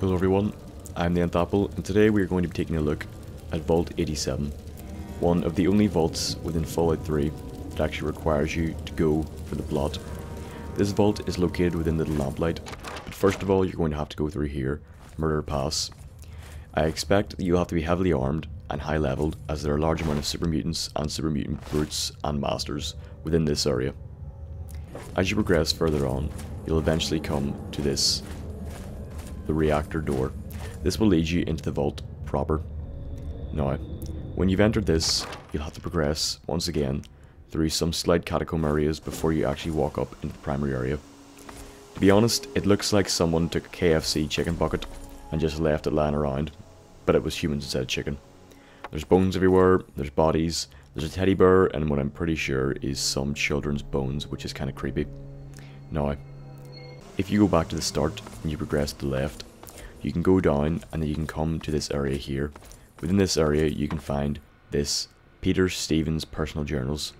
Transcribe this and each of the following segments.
Hello everyone, I'm the Nth Apple, and today we are going to be taking a look at Vault 87, one of the only vaults within Fallout 3 that actually requires you to go for the plot. This vault is located within Little Lamplight, but first of all you're going to have to go through here, Murder Pass. I expect that you'll have to be heavily armed and high leveled, as there are a large amount of super mutants and super mutant brutes and masters within this area. As you progress further on, you'll eventually come to the reactor door. This will lead you into the vault proper. Now, when you've entered this, you'll have to progress once again through some slight catacomb areas before you actually walk up into the primary area. To be honest, it looks like someone took a KFC chicken bucket and just left it lying around, but it was humans instead of chicken. There's bones everywhere, there's bodies, there's a teddy bear, and what I'm pretty sure is some children's bones, which is kind of creepy. Now, if you go back to the start and you progress to the left, you can go down and then you can come to this area here. Within this area you can find this Peter Stevens personal journals,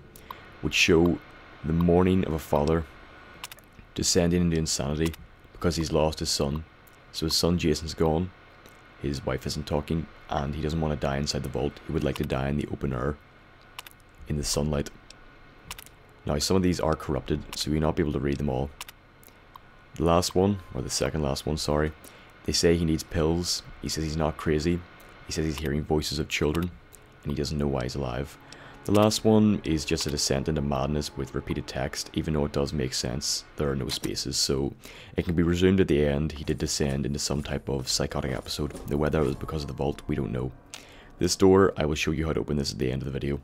which show the mourning of a father descending into insanity because he's lost his son. So his son Jason's gone, his wife isn't talking, and he doesn't want to die inside the vault. He would like to die in the open air, in the sunlight. Now some of these are corrupted, so you'll not be able to read them all. The last one, or the second last one, sorry, they say he needs pills, he says he's not crazy, he says he's hearing voices of children, and he doesn't know why he's alive. The last one is just a descent into madness with repeated text, even though it does make sense, there are no spaces, so it can be resumed at the end, he did descend into some type of psychotic episode, though whether it was because of the vault, we don't know. This door, I will show you how to open this at the end of the video.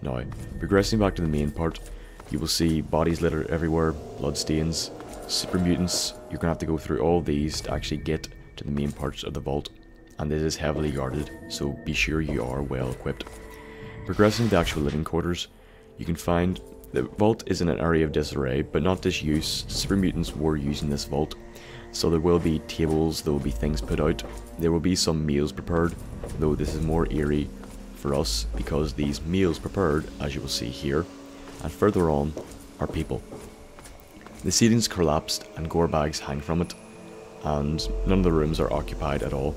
Now, progressing back to the main part, you will see bodies littered everywhere, bloodstains, super mutants. You're gonna have to go through all these to actually get to the main parts of the vault, and this is heavily guarded, so be sure you are well equipped. Progressing to the actual living quarters, you can find the vault is in an area of disarray, but not disuse. Super mutants were using this vault, so there will be tables, there will be things put out, there will be some meals prepared, though this is more eerie for us because these meals prepared, as you will see here, and further on, are people. The ceiling's collapsed and gore bags hang from it, and none of the rooms are occupied at all.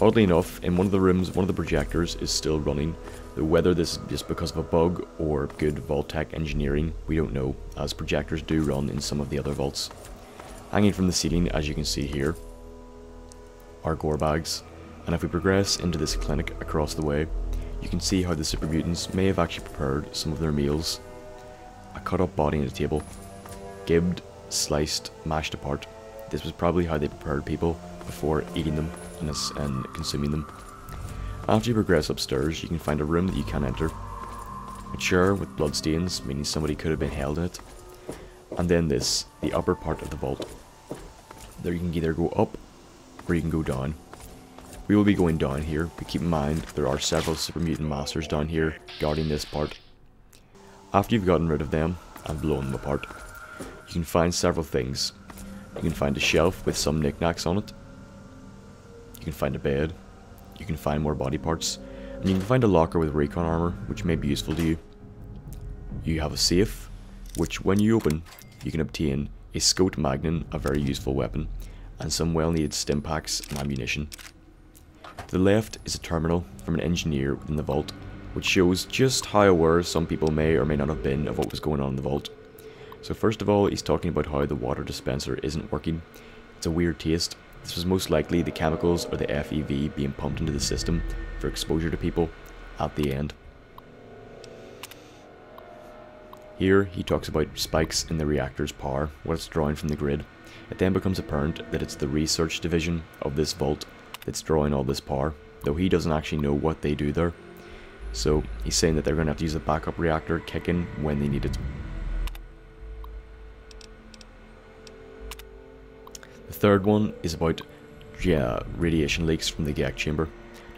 Oddly enough, in one of the rooms, one of the projectors is still running, though whether this is just because of a bug or good Vault-Tec engineering, we don't know, as projectors do run in some of the other vaults. Hanging from the ceiling, as you can see here, are gore bags, and if we progress into this clinic across the way, you can see how the super mutants may have actually prepared some of their meals. A cut-up body on a table. Gibbed, sliced, mashed apart. This was probably how they prepared people before eating them and consuming them. After you progress upstairs, you can find a room that you can enter. A chair with bloodstains, meaning somebody could have been held in it. And then this, the upper part of the vault. There you can either go up or you can go down. We will be going down here, but keep in mind there are several super mutant masters down here guarding this part. After you've gotten rid of them and blown them apart, you can find several things. You can find a shelf with some knickknacks on it. You can find a bed. You can find more body parts. And you can find a locker with recon armor, which may be useful to you. You have a safe, which when you open, you can obtain a Scout Magnum, a very useful weapon, and some well-needed stim packs and ammunition. To the left is a terminal from an engineer within the vault, which shows just how aware some people may or may not have been of what was going on in the vault. So first of all, he's talking about how the water dispenser isn't working. It's a weird taste. This was most likely the chemicals or the FEV being pumped into the system for exposure to people at the end. Here he talks about spikes in the reactor's power, what it's drawing from the grid. It then becomes apparent that it's the research division of this vault that's drawing all this power, though he doesn't actually know what they do there. So he's saying that they're going to have to use a backup reactor kick in when they need it. The third one is about radiation leaks from the GECK chamber.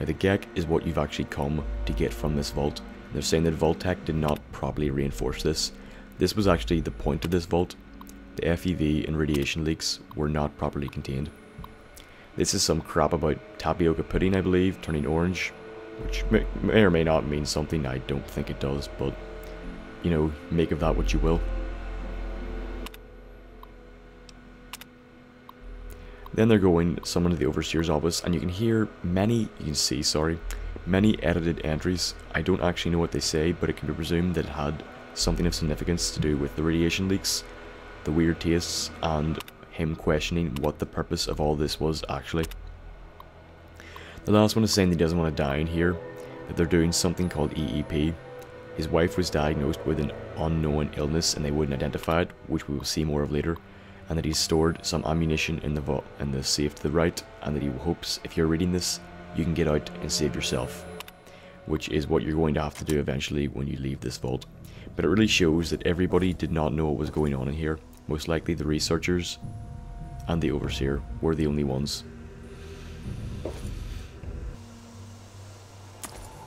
Now the GECK is what you've actually come to get from this vault. They're saying that Vault-Tec did not properly reinforce this. This was actually the point of this vault. The FEV and radiation leaks were not properly contained. This is some crap about tapioca pudding, I believe, turning orange, which may or may not mean something. I don't think it does, but you know, make of that what you will. Then they're going someone to the overseer's office, and you can hear many edited entries. I don't actually know what they say, but it can be presumed that it had something of significance to do with the radiation leaks, the weird tastes, and him questioning what the purpose of all this was actually. The last one is saying that he doesn't want to die in here, that they're doing something called EEP. His wife was diagnosed with an unknown illness and they wouldn't identify it, which we will see more of later, and that he's stored some ammunition in the vault, in the safe to the right, and that he hopes if you're reading this, you can get out and save yourself, which is what you're going to have to do eventually when you leave this vault. But it really shows that everybody did not know what was going on in here. Most likely the researchers and the overseer were the only ones.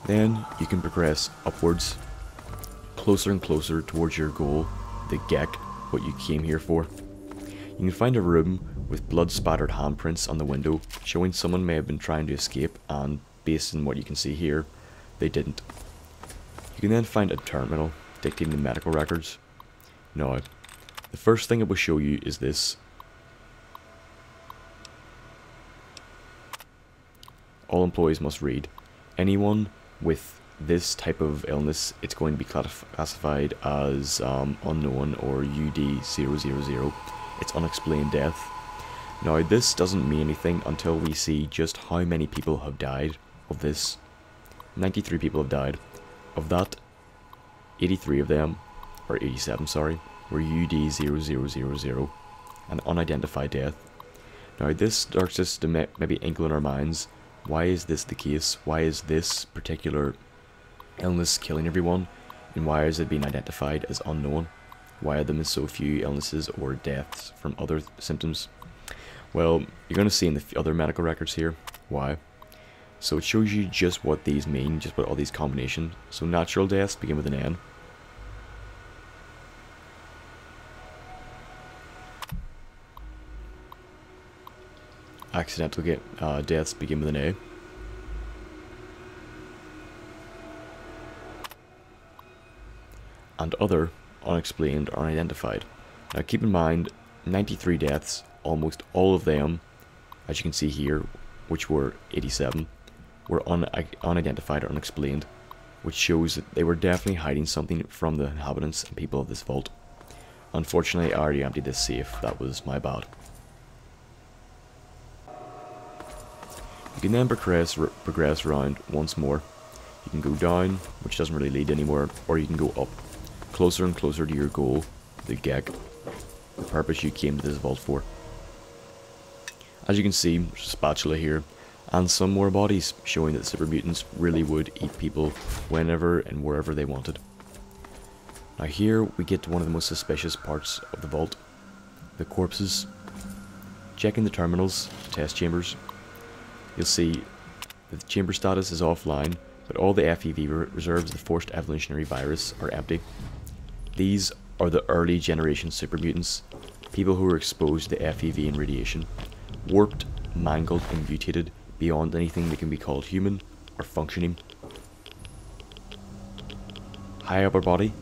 Then you can progress upwards, closer and closer towards your goal, the GECK, what you came here for. You can find a room with blood-spattered handprints on the window, showing someone may have been trying to escape, and based on what you can see here, they didn't. You can then find a terminal dictating the medical records. Now, the first thing it will show you is this. All employees must read. Anyone with this type of illness, it's going to be classified as unknown or UD000. It's unexplained death. Now this doesn't mean anything until we see just how many people have died of this. 93 people have died. Of that, 83 of them, or 87 sorry, were UD0000, an unidentified death. Now this starts us to maybe inkle in our minds, why is this the case? Why is this particular illness killing everyone? And why is it being identified as unknown? Why are there so few illnesses or deaths from other symptoms? Well, you're going to see in the other medical records here why. So it shows you just what these mean, just what all these combinations. So natural deaths begin with an N. Accidental deaths begin with an A. And other, unexplained or unidentified. Now keep in mind, 93 deaths, almost all of them, as you can see here, which were 87, were unidentified or unexplained, which shows that they were definitely hiding something from the inhabitants and people of this vault. Unfortunately, I already emptied this safe. That was my bad. You can then progress around once more. You can go down, which doesn't really lead anywhere, or you can go up, closer and closer to your goal, the GECK, the purpose you came to this vault for. As you can see, there's a spatula here, and some more bodies, showing that super mutants really would eat people whenever and wherever they wanted. Now here we get to one of the most suspicious parts of the vault, the corpses. Checking the terminals, test chambers, you'll see that the chamber status is offline, but all the FEV reserves of the Forced Evolutionary Virus are empty. These are the early generation super mutants, people who were exposed to the FEV and radiation, warped, mangled and mutated beyond anything that can be called human or functioning. High upper body,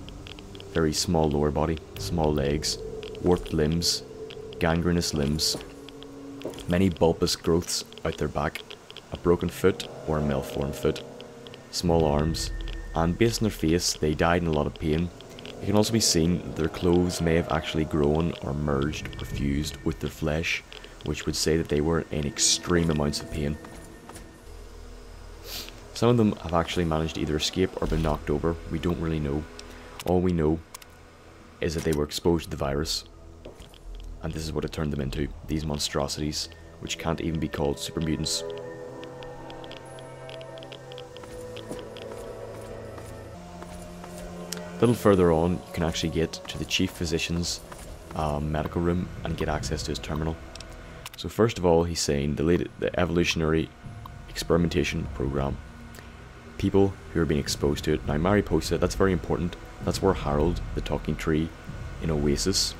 very small lower body, small legs, warped limbs, gangrenous limbs, many bulbous growths out their back, a broken foot or a malformed foot, small arms, and based on their face they died in a lot of pain. It can also be seen that their clothes may have actually grown or merged or fused with their flesh, which would say that they were in extreme amounts of pain. Some of them have actually managed to either escape or been knocked over, we don't really know. All we know is that they were exposed to the virus, and this is what it turned them into, these monstrosities, which can't even be called super mutants. A little further on, you can actually get to the chief physician's medical room and get access to his terminal. So first of all, he's saying the evolutionary experimentation program. People who are being exposed to it. Now Mariposa, that's very important. That's where Harold, the talking tree in Oasis,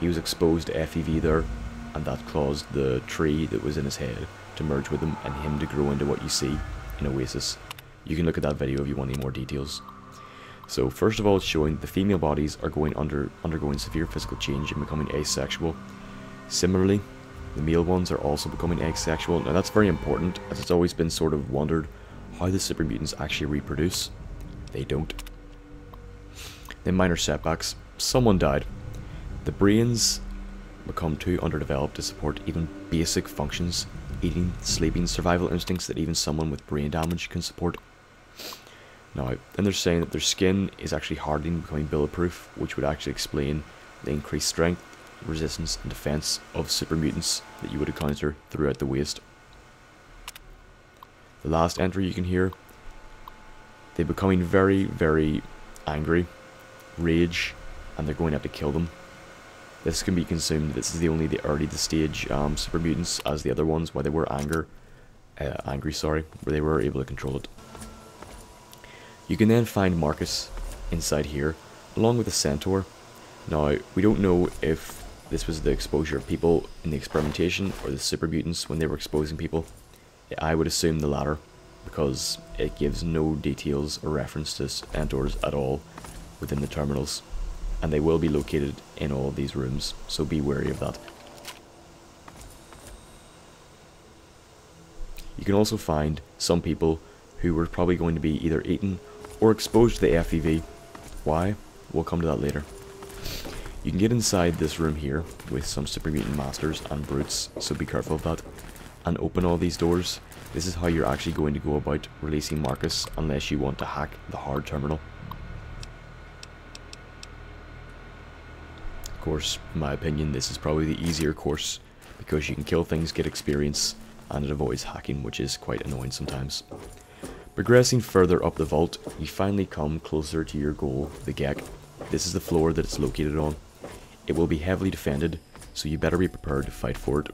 he was exposed to FEV there, and that caused the tree that was in his head to merge with him and him to grow into what you see in Oasis. You can look at that video if you want any more details. So first of all, it's showing the female bodies are undergoing severe physical change and becoming asexual. Similarly, The male ones are also becoming asexual. Now that's very important, as it's always been sort of wondered how the super mutants actually reproduce. They don't. Then minor setbacks. Someone died. The brains become too underdeveloped to support even basic functions, eating, sleeping, survival instincts that even someone with brain damage can support. Now, then they're saying that their skin is actually hardening, becoming bulletproof, which would actually explain the increased strength, resistance and defense of super mutants that you would encounter throughout the waste. The last entry you can hear, they're becoming very, very angry, rage, and they're going out to kill them. This can be consumed. This is the only the early the stage super mutants, as the other ones where they were angry, where they were able to control it. You can then find Marcus inside here, along with the centaur. Now, we don't know if this was the exposure of people in the experimentation or the super mutants when they were exposing people. I would assume the latter, because it gives no details or reference to centaurs at all within the terminals, and they will be located in all of these rooms, so be wary of that. You can also find some people who were probably going to be either eaten or exposed to the FEV. Why? We'll come to that later. You can get inside this room here with some super mutant masters and brutes, so be careful of that. And open all these doors. This is how you're actually going to go about releasing Marcus, unless you want to hack the hard terminal. Of course, in my opinion, this is probably the easier course, because you can kill things, get experience, and it avoids hacking, which is quite annoying sometimes. Progressing further up the vault, you finally come closer to your goal, the GECK. This is the floor that it's located on. It will be heavily defended, so you better be prepared to fight for it,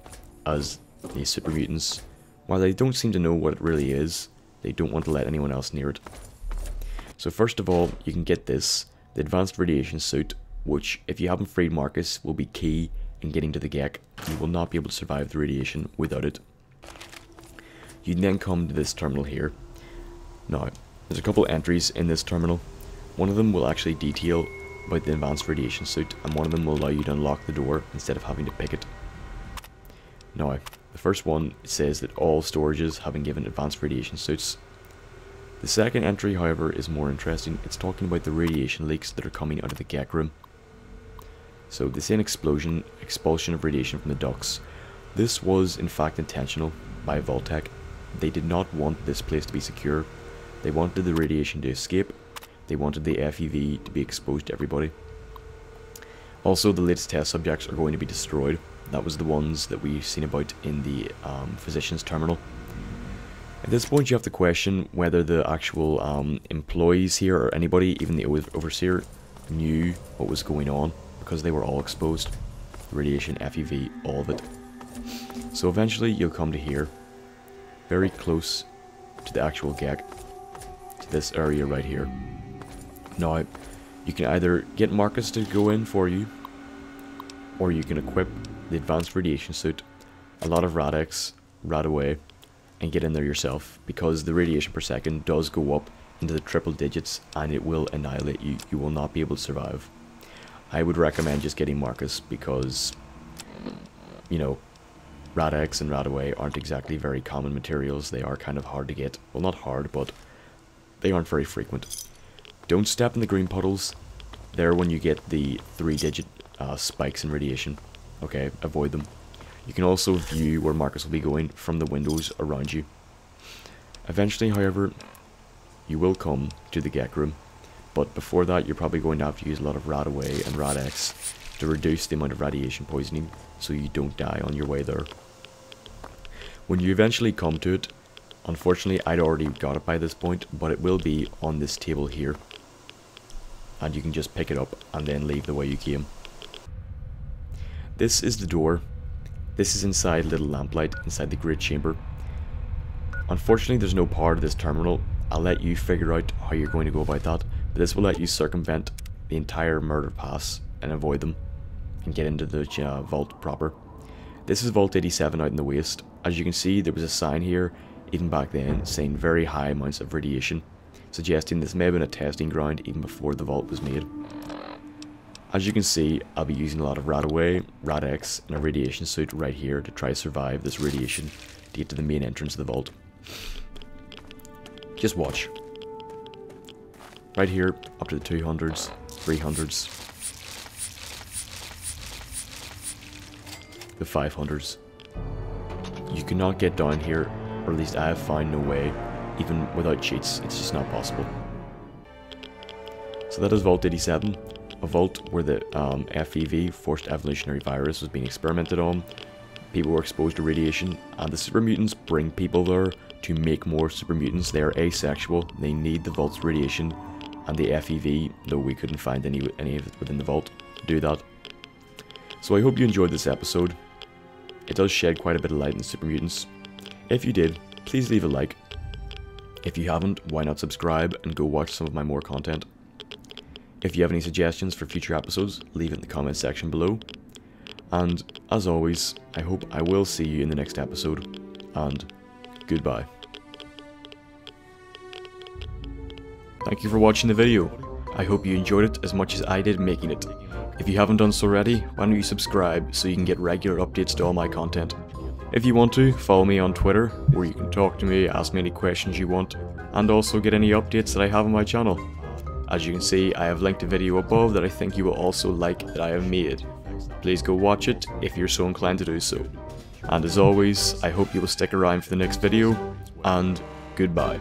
as these super mutants, while they don't seem to know what it really is, they don't want to let anyone else near it. So first of all, you can get this, the advanced radiation suit, which, if you haven't freed Marcus, will be key in getting to the GECK. You will not be able to survive the radiation without it. You then come to this terminal here. Now, there's a couple entries in this terminal. One of them will actually detail about the advanced radiation suit, and one of them will allow you to unlock the door instead of having to pick it. Now, the first one says that all storages have been given advanced radiation suits. The second entry, however, is more interesting. It's talking about the radiation leaks that are coming out of the GECK room. So they say an explosion, expulsion of radiation from the ducts. This was in fact intentional by Vault-Tec. They did not want this place to be secure. They wanted the radiation to escape, they wanted the FEV to be exposed to everybody. Also, the latest test subjects are going to be destroyed. That was the ones that we've seen about in the physician's terminal. At this point you have to question whether the actual employees here, or anybody, even the overseer, knew what was going on, because they were all exposed. Radiation, FEV, all of it. So eventually you'll come to here, very close to the actual GECK. This area right here. Now, you can either get Marcus to go in for you, or you can equip the advanced radiation suit, a lot of Radex right away, and get in there yourself, because the radiation per second does go up into the triple digits and it will annihilate you. You will not be able to survive. I would recommend just getting Marcus, because, you know, Radex and Radaway aren't exactly very common materials. They are kind of hard to get. Well, not hard, but they aren't very frequent. Don't step in the green puddles. They're when you get the three-digit spikes in radiation. Okay, avoid them. You can also view where Marcus will be going from the windows around you. Eventually, however, you will come to the GECK room, but before that you're probably going to have to use a lot of Radaway and Radex to reduce the amount of radiation poisoning, so you don't die on your way there. When you eventually come to it, unfortunately, I'd already got it by this point, but it will be on this table here. And you can just pick it up and then leave the way you came. This is the door. This is inside Little Lamplight, inside the Great Chamber. Unfortunately, there's no power to this terminal. I'll let you figure out how you're going to go about that, but this will let you circumvent the entire Murder Pass and avoid them, and get into the vault proper. This is Vault 87 out in the waste. As you can see, there was a sign here, even back then, saying very high amounts of radiation, suggesting this may have been a testing ground even before the vault was made. As you can see, I'll be using a lot of Radaway, Radx, and a radiation suit right here to try to survive this radiation to get to the main entrance of the vault. Just watch. Right here, up to the 200s, 300s, the 500s. You cannot get down here, or at least I have found no way, even without cheats. It's just not possible. So that is Vault 87, a vault where the FEV, Forced Evolutionary Virus, was being experimented on. People were exposed to radiation, and the super mutants bring people there to make more super mutants. They are asexual, they need the vault's radiation, and the FEV, though we couldn't find any of it within the vault, to do that. So I hope you enjoyed this episode. It does shed quite a bit of light on super mutants. If you did, please leave a like. If you haven't, why not subscribe and go watch some of my more content. If you have any suggestions for future episodes, leave it in the comments section below. And as always, I hope I will see you in the next episode, and goodbye. Thank you for watching the video. I hope you enjoyed it as much as I did making it. If you haven't done so already, why don't you subscribe so you can get regular updates to all my content. If you want to, follow me on Twitter, where you can talk to me, ask me any questions you want, and also get any updates that I have on my channel. As you can see, I have linked a video above that I think you will also like that I have made. Please go watch it if you're so inclined to do so. And as always, I hope you will stick around for the next video, and goodbye.